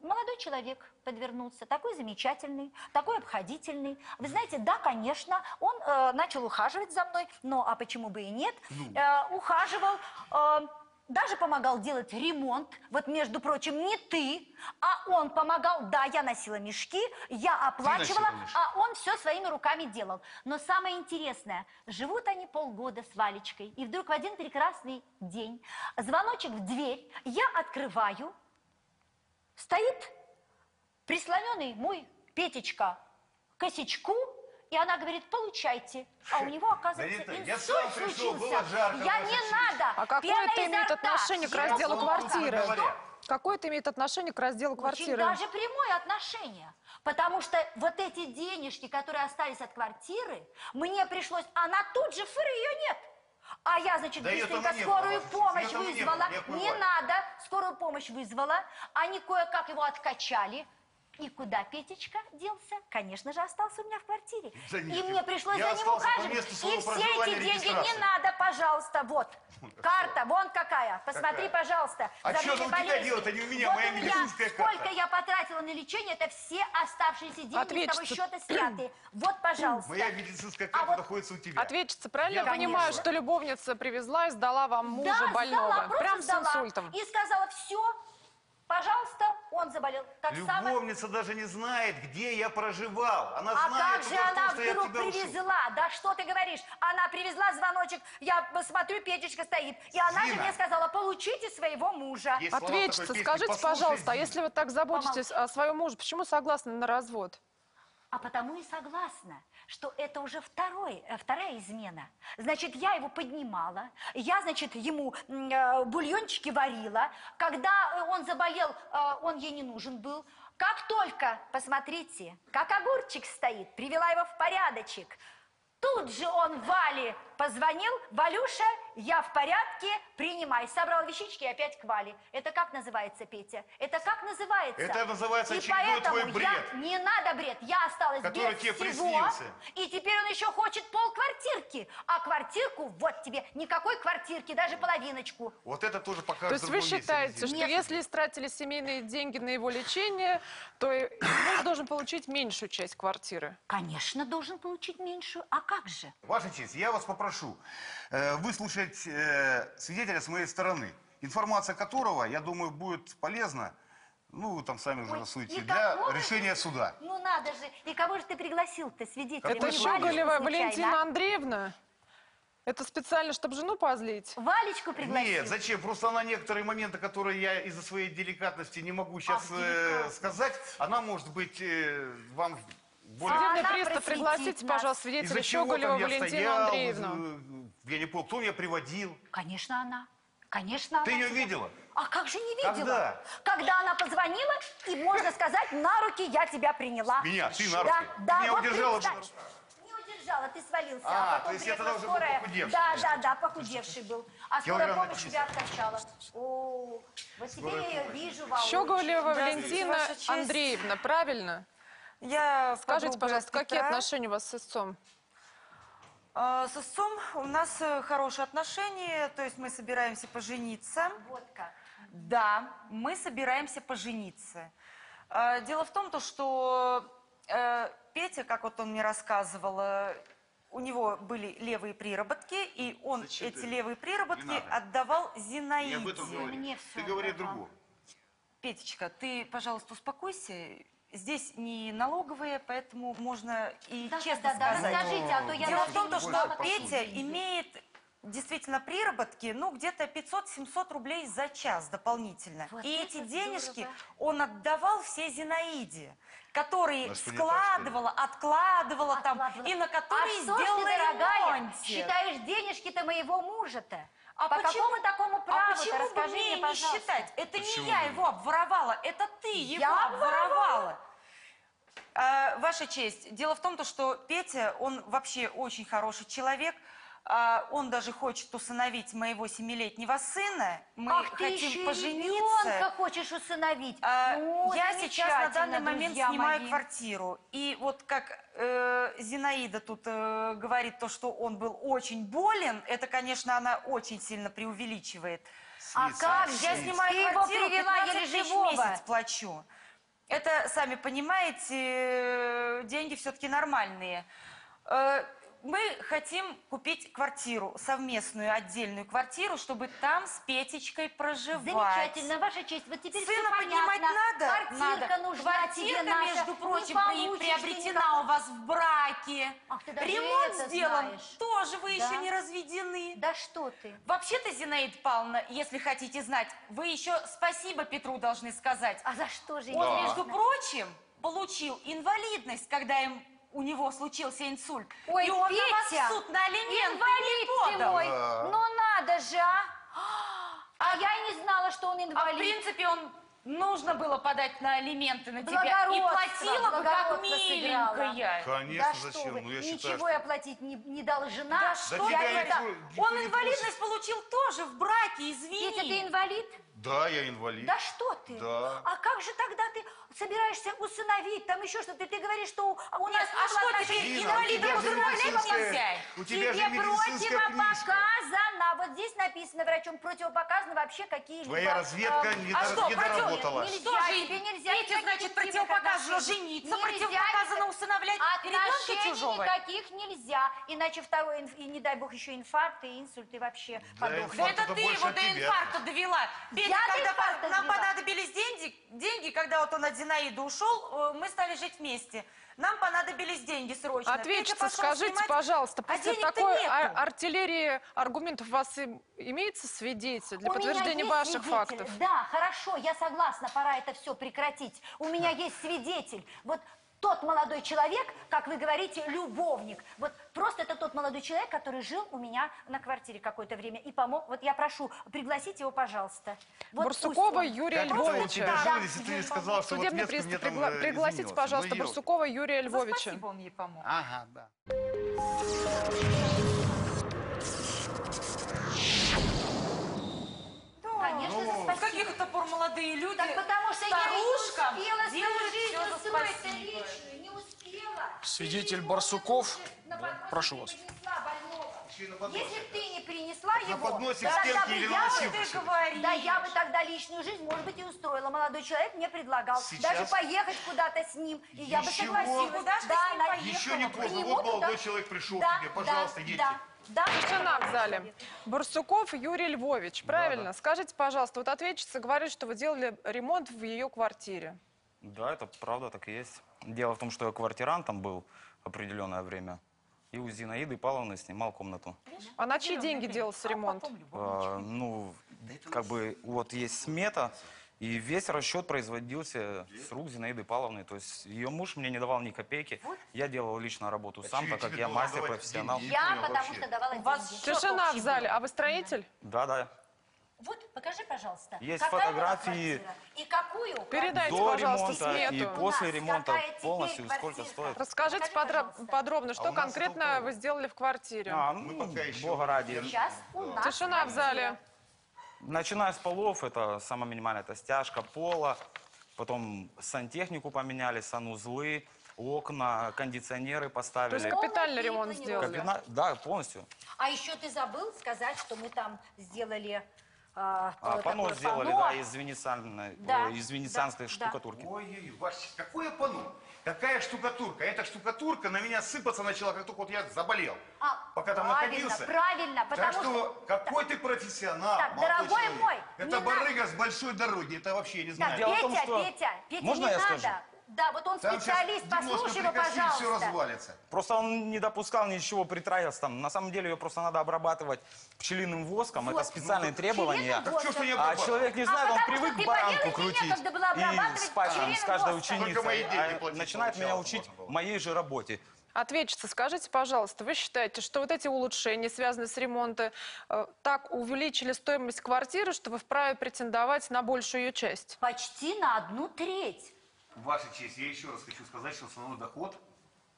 Молодой человек подвернулся, такой замечательный, такой обходительный. Вы знаете, да, конечно, он э, начал ухаживать за мной, но а почему бы и нет? Э, ухаживал, э, даже помогал делать ремонт. Вот, между прочим, не ты, а он помогал. Да, я носила мешки, я оплачивала, а он все своими руками делал. Но самое интересное, живут они полгода с Валечкой, и вдруг в один прекрасный день звоночек в дверь, я открываю. Стоит прислоненный мой Петечка к косячку, и она говорит, получайте. А у него, оказывается, да инсульт случился. Жарко, я не надо. А какое это имеет отношение к разделу квартиры? Какое это имеет отношение к разделу квартиры? Очень даже прямое отношение. Потому что вот эти денежки, которые остались от квартиры, мне пришлось... Она тут же, фыр, ее нет. А я, значит, да быстренько скорую помощь вызвала. Не надо, скорую помощь вызвала. Они кое-как его откачали. И куда Петечка делся? Конечно же, остался у меня в квартире. Заметил. И мне пришлось я за ним ухаживать. И все эти деньги не надо, пожалуйста. Вот, карта, вон какая. Посмотри, какая? пожалуйста. А что у тебя делать, а не у меня, вот моя у меня сколько карта. я потратила на лечение, это все оставшиеся деньги Ответчица. с того счета снятые. Вот, пожалуйста. Моя медицинская карта а находится вот... у тебя. Ответчица, правильно я понимаю, конечно. что любовница привезла и сдала вам мужа да, больного? Сдала, Прям сдала. с инсультом. И сказала, все... Пожалуйста, он заболел. Так Любовница само... даже не знает, где я проживал. Она а знает, как же только, она что вдруг привезла? Да что ты говоришь? Она привезла звоночек. Я смотрю, Петечка стоит. И Зина. она же мне сказала, получите своего мужа. Есть Ответчица, скажите, пожалуйста, Зина. а если вы так заботитесь Помолчи. о своем муже, почему согласны на развод? А потому и согласна, что это уже второй, вторая измена. Значит, я его поднимала, я, значит, ему э, бульончики варила. Когда он заболел, э, он ей не нужен был. Как только, посмотрите, как огурчик стоит, привела его в порядочек. Тут же он Вале позвонил: Валюша, я в порядке, принимай. Собрал вещички и опять к Вале. Это как называется, Петя? Это как называется? Это называется очередной твой бред. Я, не надо бред, я осталась без тебе всего. Приснился. И теперь он еще хочет полквартирки. А квартирку, вот тебе, никакой квартирки, даже половиночку. Вот это тоже пока. То есть вы считаете, месте, что нет, если истратили семейные деньги на его лечение, то муж должен получить меньшую часть квартиры? Конечно, должен получить меньшую. А как же? Ваша честь, я вас попрошу э, выслушать э, свидетеля с моей стороны, информация которого, я думаю, будет полезна, ну, вы там сами уже рассудите, для решения ты... суда. Ну, надо же. И кого же ты пригласил-то, свидетеля? Это Щеголева Валентина Андреевна? Это специально, чтобы жену позлить? Валечку пригласить? Нет, зачем? Просто она некоторые моменты, которые я из-за своей деликатности не могу сейчас а э, сказать, она, может быть, э, вам... Судебный пристав, пригласите, пожалуйста, свидетеля Щеголеву Валентину Андреевну. Я не помню, кто меня приводил. Конечно, она. Конечно, ты она ее тебя... видела? А как же не видела? Когда? Когда она позвонила, и, можно сказать, на руки я тебя приняла. Меня? Ты на руки? Да, да, ты меня вот удержала. Не удержала, ты свалился. А, а потом то есть я тогда уже был похудевший. Да, да, да, похудевший был. А скорая помощь тебя откачала. О, вот теперь я ее вижу, Валерий. Щеголева Валентина Андреевна, правильно? Я Скажите, пожалуйста, Петра. Какие отношения у вас с отцом? С отцом у нас хорошие отношения, то есть мы собираемся пожениться. Вот как? Да, мы собираемся пожениться. Дело в том, что Петя, как вот он мне рассказывал, у него были левые приработки, и он Зачем эти ты? левые приработки отдавал Зинаиде. Я об этом говорю. Ты говори другому. Петечка, ты, пожалуйста, успокойся. Здесь не налоговые, поэтому можно и да, честно да, да, сказать. Расскажите, а то я Дело в том, что Петя имеет действительно приработки, ну, где-то пятьсот-семьсот рублей за час дополнительно. Вот и эти денежки здорово. он отдавал все Зинаиде, которые Нас складывала, откладывала, откладывала там, и на которые а сделала ремонт. Считаешь денежки-то моего мужа-то? А По почему, какому такому праву? А почему бы мне не считать? Это почему? не я его обворовала, это ты его я обворовала. А, ваша честь, дело в том, что Петя, он вообще очень хороший человек. А, он даже хочет усыновить моего семилетнего сына. Мы Ах, хотим ты еще пожениться. хочешь усыновить. А, ну, я сейчас на данный момент снимаю мои. квартиру. И вот как э, Зинаида тут э, говорит, то, что он был очень болен, это, конечно, она очень сильно преувеличивает. А как? Я снимаю ты квартиру, пятнадцать тысяч в месяц плачу. Это, сами понимаете, деньги все-таки нормальные. Мы хотим купить квартиру, совместную, отдельную квартиру, чтобы там с Петечкой проживать. Замечательно, ваша честь. Вот теперь Сына понимать надо? Квартирка надо. нужна Квартирка, тебе между наша. прочим, приобретена у вас в браке. Ах, ты даже Ремонт сделан, знаешь. тоже вы да? еще не разведены. Да что ты. Вообще-то, Зинаида Павловна, если хотите знать, вы еще спасибо Петру должны сказать. А за что же? Он, да. между прочим, получил инвалидность, когда им... у него случился инсульт. Ой, и он Петя, на вас в суд на алименты не подал. Мой. Да. Ну надо же, а? А я и не знала, что он инвалид. А в принципе, он нужно было подать на алименты на тебя. И платила бы как миленькая. Конечно, да зачем? Ну, я Ничего считаю, что... я платить не, не должна. Да что да я это... Ничего, он инвалидность получил тоже в браке, извини. Петя, ты инвалид? Да, я инвалид. Да что ты? Да. А как же тогда ты собираешься усыновить, там еще что-то? Ты говоришь, что у нас... Нет, а что теперь инвалидам усыновлять нельзя? У тебя же медицинская книжка. Противопоказано. Вот здесь написано врачом, противопоказано вообще какие-либо... Твоя разведка не доработала. Что же, тебе нельзя... Петя, значит, противопоказано жениться, противопоказано усыновлять ребенка чужого. Отношений никаких нельзя. Иначе второй, не дай бог, еще инфаркт и инсульт, и вообще подох. Да это ты его до инфаркта довела. Когда по, нам понадобились деньги, деньги, когда вот он от Зинаиды ушел, мы стали жить вместе. Нам понадобились деньги срочно. Ответьте, скажите, снимать, пожалуйста, после а такой нету. артиллерии аргументов у вас имеется свидетель для у подтверждения ваших свидетель. фактов? Да, хорошо, я согласна, пора это все прекратить. У меня да. есть свидетель. Вот тот молодой человек, как вы говорите, любовник. Вот просто это тот молодой человек, который жил у меня на квартире какое-то время и помог. Вот я прошу, пригласить его, пожалуйста. Вот Бурсукова он... Юрия да, Львовича. Да, да, да. Ты сказала, что судебный вот пристав, пригла... пригласите, извинился. Пожалуйста, ну, Бурсукова Юрия Львовича. Спасибо, он ей помог. Ага, да. Конечно, ну, за спасибо. Каких-то пор молодые люди, так потому что старушкам делают все за спасибо. Не успела. Свидетель Барсуков, прошу вас. Если бы ты не принесла так его, на тогда бы я, бы, да, я бы тогда личную жизнь, может быть, и устроила. Молодой человек мне предлагал сейчас? Даже поехать куда-то с ним. И я бы согласилась. Куда да, она еще не поздно. Вот молодой человек пришел да, к тебе. Пожалуйста, да, едьте. Да. Да, тишина в зале. Бурсуков Юрий Львович, правильно? Да, да. Скажите, пожалуйста, вот ответчица говорит, что вы делали ремонт в ее квартире. Да, это правда, так и есть. Дело в том, что я квартирантом был определенное время. И у Зинаиды Павловны снимал комнату. А на чьи деньги делался ремонт? А, ну, как бы, вот есть смета, и весь расчет производился с рук Зинаиды Павловны. То есть ее муж мне не давал ни копейки. Я делал лично работу сам, так как я мастер-профессионал. Я потому что давала деньги. Тишина в зале. А вы строитель? Да, да. Вот, покажи, пожалуйста. Есть фотографии. И какую? Передайте, пожалуйста, смету. И после ремонта полностью сколько стоит. Расскажите подробно, что конкретно вы сделали в квартире. А, ну, бога ради. Тишина в зале. Начиная с полов, это самое минимальное, это стяжка пола, потом сантехнику поменяли, санузлы, окна, кондиционеры поставили. То есть капитальный ремонт сделали? Капина... Да, полностью. А еще ты забыл сказать, что мы там сделали... А, а, панно сделали, панно? Да, из венецианской, да, из венецианской да, штукатурки. Ой-ой-ой, Вася, какое панно? Какая штукатурка? Эта штукатурка на меня сыпаться начала, как только вот я заболел. А, пока там правильно, находился. Правильно, потому так что, что какой так, ты профессионал, так, дорогой человек. Мой, это барыга надо. С большой дороги, это вообще не знаю. Так, Петя, том, что... Петя, Петя, можно не я надо? Скажу? Да, вот он там специалист, послушай его, пожалуйста. Все развалится. Просто он не допускал ничего, притравился там. На самом деле ее просто надо обрабатывать пчелиным воском. Вот. Это специальные ну, требования. Так, что, что а человек не знает, а он привык баранку крутить меня, и спать там с каждой ученицей. А начинает меня учить моей же работе. Ответчица, скажите, пожалуйста, вы считаете, что вот эти улучшения, связанные с ремонтом, так увеличили стоимость квартиры, что вы вправе претендовать на большую ее часть? Почти на одну треть. Ваша честь, я еще раз хочу сказать, что основной доход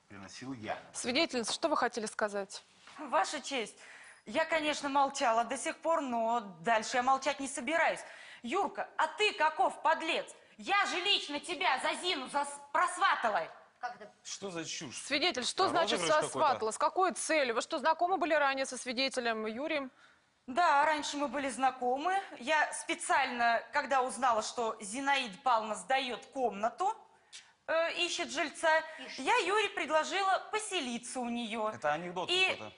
приносил я. Свидетельница, что вы хотели сказать? Ваша честь, я, конечно, молчала до сих пор, но дальше я молчать не собираюсь. Юрка, а ты каков подлец? Я же лично тебя за Зину зас... просватала. Что за чушь? Свидетель, что а значит сосватала? С какой целью? Вы что, знакомы были ранее со свидетелем Юрием? Да, раньше мы были знакомы. Я специально, когда узнала, что Зинаида Павловна сдает комнату, э, ищет жильца, ищет. Я Юре предложила поселиться у нее. Это анекдот какой-то. И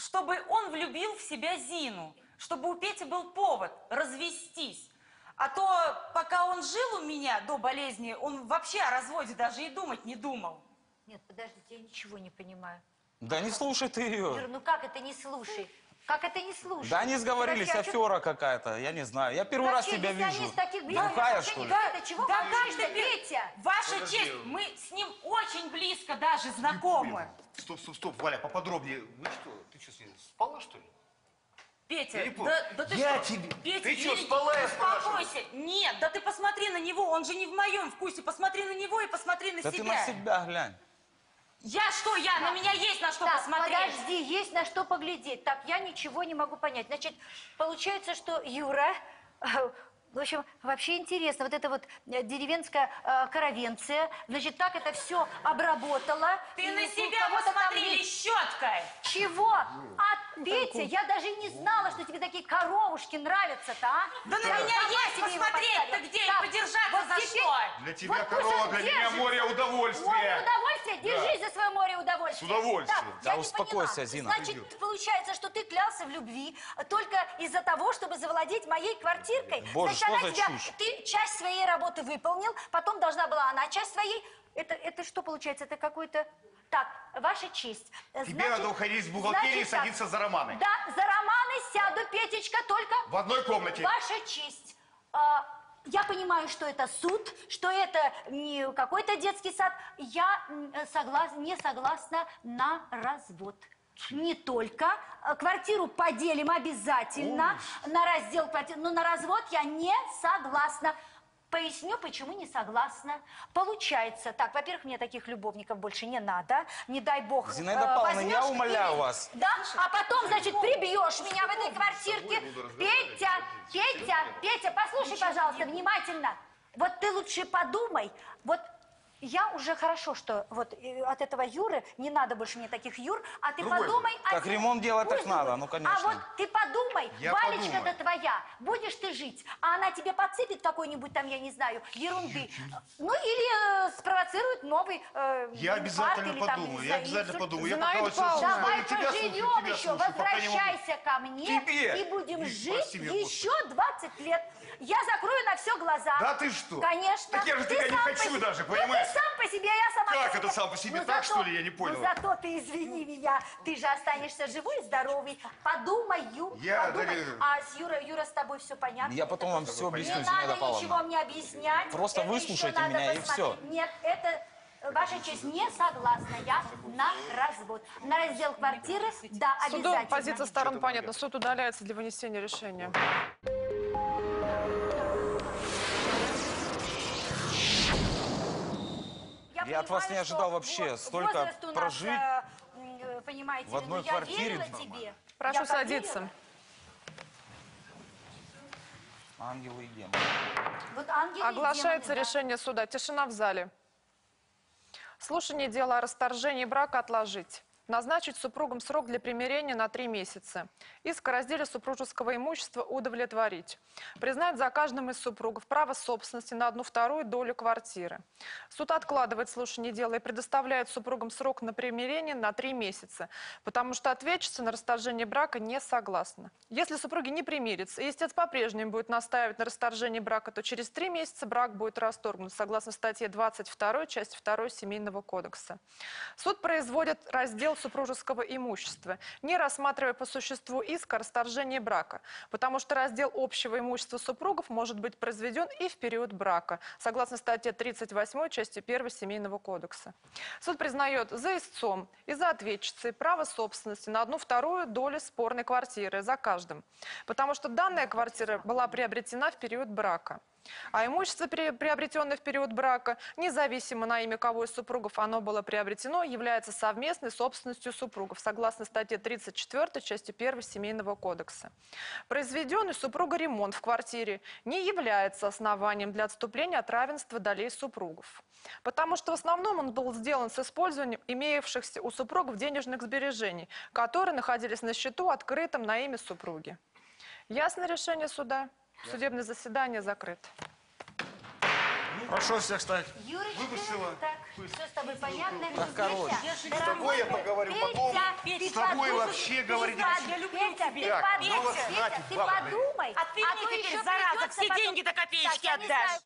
чтобы он влюбил в себя Зину, чтобы у Пети был повод развестись. А то, пока он жил у меня до болезни, он вообще о разводе даже и думать не думал. Нет, подождите, я ничего не понимаю. Да не слушай ты ее. Юр, ну как это не слушай? Как это не слушать? Да они сговорились, Подожди, афера что... какая-то, я не знаю. Я первый Вообще, раз тебя вижу. Глухая, что ли? Да, чего да каждый Петя! Ваша Подожди. Честь, мы с ним очень близко даже знакомы. Стоп, стоп, стоп, Валя, поподробнее. Ну что, ты что, спала, что ли? Петя, я да, да ты я что? Тебе... Петя, ты что, спала, я успокойся. Нет, да ты посмотри на него, он же не в моем вкусе. Посмотри на него и посмотри на да себя. Да ты на себя глянь. Я что, я? На меня есть на что так, посмотреть. Подожди, есть на что поглядеть. Так, я ничего не могу понять. Значит, получается, что Юра... В общем, вообще интересно, вот эта вот деревенская э, каравенция, значит, так это все обработала. Ты и, на себя посмотри, лещотка! Чего? А, Петя, я даже не знала, что тебе такие коровушки нравятся-то, а? Да я на меня есть посмотреть-то где так, и подержаться вот за теперь... что? Для тебя вот корова, для меня море удовольствия. Море удовольствия? Держись да. за свое море удовольствия. С удовольствием. Так, да успокойся, Зина. Значит, Идет. получается, что ты клялся в любви только из-за того, чтобы завладеть моей квартиркой? Боже. Она что тебя, ты часть своей работы выполнил, потом должна была она часть своей. Это, это что получается? Это какой-то... Так, ваша честь. Значит, тебе надо уходить с бухгалтерии и садиться за романы. Да, за романы сяду, Петечка, только... В одной комнате. Ваша честь. А, Я понимаю, что это суд, что это не какой-то детский сад. Я соглас... не согласна на развод. Не только. Квартиру поделим обязательно. Ой. На раздел квартиры. Но на развод я не согласна. Поясню, почему не согласна. Получается так. Во-первых, мне таких любовников больше не надо. Не дай бог. Зинаида э, Павловна, я умоляю и, вас. Да? А потом, значит, прибьешь меня в этой квартирке. Петя, Петя, Петя, послушай, пожалуйста, внимательно. Вот ты лучше подумай. Вот я уже хорошо, что вот от этого Юры не надо больше мне таких Юр. А ты Другой подумай. Как один. Ремонт делать Пусть так будет. Надо, ну конечно. А вот ты подумай, Валечка-то твоя, будешь ты жить, а она тебе подсыпет какой-нибудь там, я не знаю, ерунды. Ю -ю. Ну или э, спровоцирует новый э, Я обязательно или, там, подумаю, я обязательно подумаю. Я Знаю, пока Давай поживем еще, слушаю, возвращайся ко мне тебе. И будем и жить спасибо, еще двадцать лет. Я закрою на все глаза. Да ты что? Конечно. Так я же ты тебя не хочу даже, понимаешь? Сам по себе, я сама... Как это сам по себе? Ну, так, зато, что ли? Я не понял. Ну, зато ты извини меня. Ты же останешься живой и здоровый. Подумай, Ю, я подумай. Даже... А с Юрой, Юра, с тобой все понятно? Я потом это вам все объясню, Не надо Павловна. Ничего мне объяснять. Просто это выслушайте меня и все. Нет, это... Ваша честь, не согласна я на развод. На раздел квартиры, да, обязательно. Судом позиция сторон понятна. Суд удаляется для вынесения решения. Я, я понимаю, от вас не ожидал вообще вот, столько прожить нас, э, понимаете, в одной квартире. Тебе. Прошу я садиться. Ангелы и демоны. Вот ангелы Оглашается и демоны, решение да. суда. Тишина в зале. Слушание дела о расторжении брака отложить. Назначить супругам срок для примирения на три месяца. Иск о разделе супружеского имущества удовлетворить. Признать за каждым из супругов право собственности на одну вторую долю квартиры. Суд откладывает слушание дела и предоставляет супругам срок на примирение на три месяца, потому что ответчица на расторжение брака не согласна. Если супруги не примирятся и истец по-прежнему будет настаивать на расторжении брака, то через три месяца брак будет расторгнут, согласно статье двадцать два, часть вторая Семейного кодекса. Суд производит раздел супружеского имущества, не рассматривая по существу иск о расторжении брака, потому что раздел общего имущества супругов может быть произведен и в период брака, согласно статье тридцать восьмой, части первой Семейного кодекса. Суд признает за истцом и за ответчицей право собственности на одну вторую долю спорной квартиры за каждым, потому что данная квартира была приобретена в период брака. А имущество, приобретенное в период брака, независимо на имя кого из супругов оно было приобретено, является совместной собственностью супругов, согласно статье тридцать четыре, части первой Семейного кодекса. Произведенный супруга ремонт в квартире не является основанием для отступления от равенства долей супругов, потому что в основном он был сделан с использованием имеющихся у супругов денежных сбережений, которые находились на счету, открытом на имя супруги. Ясно решение суда? Судебное заседание закрыто. Прошу всех встать. Юрочка, Выпустила. Так, все с тобой понятно? Так, короче, Петя, с тобой я поговорю Петя, потом. Петя, с тобой Петя, вообще говорить. Я люблю Петя, тебя. Так, Петя, Петя, ты подумай. А ты а мне теперь, зараза, все потом... деньги до копеечки так, отдашь.